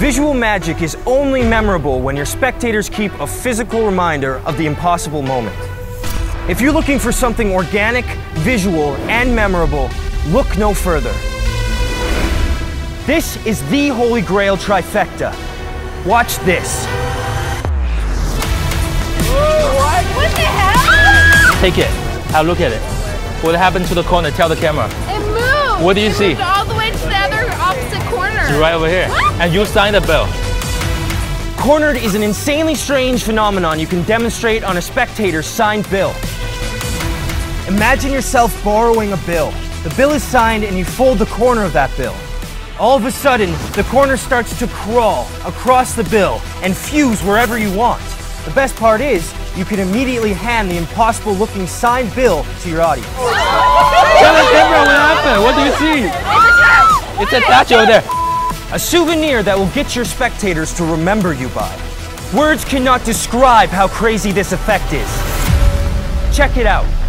Visual magic is only memorable when your spectators keep a physical reminder of the impossible moment. If you're looking for something organic, visual, and memorable, look no further. This is the Holy Grail trifecta. Watch this. Whoa, what? What the hell? Take it. Have a look at it. What happened to the corner? Tell the camera. It moved. What do you see? It moved all the way to the other opposite corner. It's right over here. What? And you signed a bell. Cornered is an insanely strange phenomenon you can demonstrate on a spectator's signed bill. Imagine yourself borrowing a bill. The bill is signed and you fold the corner of that bill. All of a sudden, the corner starts to crawl across the bill and fuse wherever you want. The best part is, you can immediately hand the impossible-looking signed bill to your audience. Tell us, Deborah, what happened? What do you see? It's a touch over there. A souvenir that will get your spectators to remember you by. Words cannot describe how crazy this effect is. Check it out.